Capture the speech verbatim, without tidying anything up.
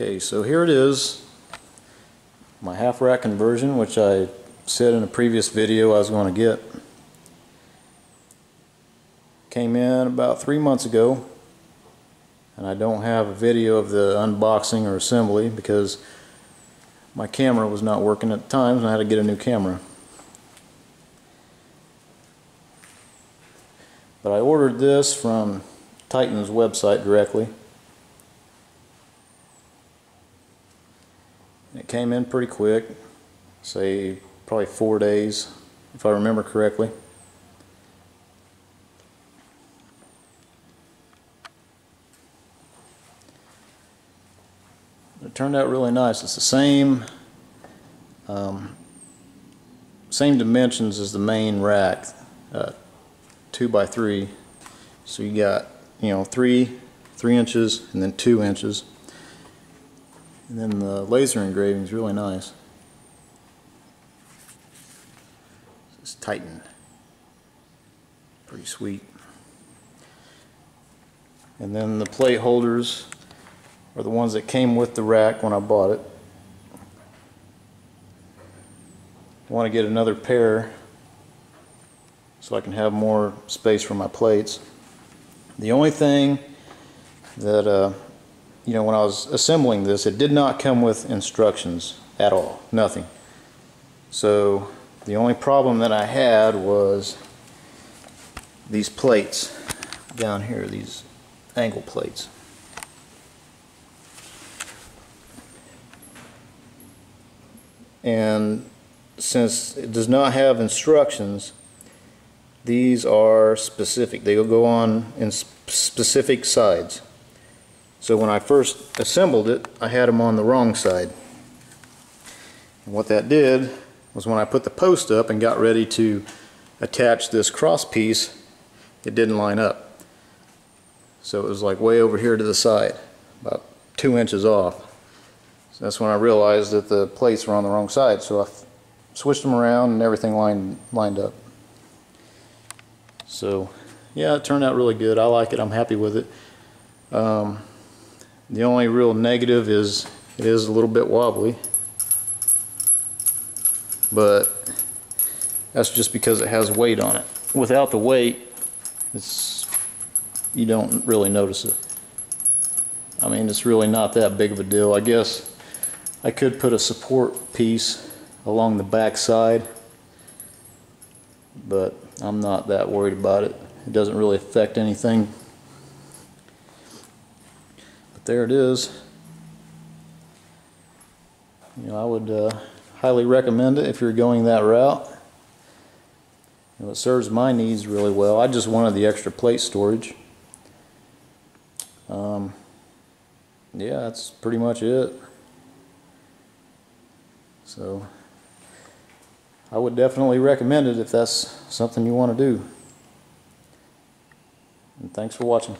Okay, so here it is, my half rack conversion, which I said in a previous video I was going to get. Came in about three months ago, and I don't have a video of the unboxing or assembly because my camera was not working at the time, and I had to get a new camera. But I ordered this from Titan's website directly. It came in pretty quick, say probably four days if I remember correctly. It turned out really nice. It's the same um, same dimensions as the main rack, uh, two by three. So you got you know three three inches and then two inches. And then the laser engraving is really nice. It's Titan. Pretty sweet. And then the plate holders are the ones that came with the rack when I bought it. I want to get another pair so I can have more space for my plates. The only thing that uh, you know, when I was assembling this, it did not come with instructions at all, nothing. So the only problem that I had was these plates down here, these angle plates. And since it does not have instructions, these are specific. They will go on in sp- specific sides. So when I first assembled it, I had them on the wrong side. And what that did was when I put the post up and got ready to attach this cross piece, it didn't line up. So it was like way over here to the side, about two inches off. So that's when I realized that the plates were on the wrong side. So I switched them around and everything lined, lined up. So yeah, it turned out really good. I like it. I'm happy with it. Um, The only real negative is it is a little bit wobbly, but that's just because it has weight on it. Without the weight, it's you don't really notice it. I mean, it's really not that big of a deal. I guess I could put a support piece along the back side, but I'm not that worried about it. It doesn't really affect anything. There it is. You know, I would uh, highly recommend it if you're going that route. You know, it serves my needs really well. I just wanted the extra plate storage. Um, yeah, that's pretty much it. So, I would definitely recommend it if that's something you want to do. And thanks for watching.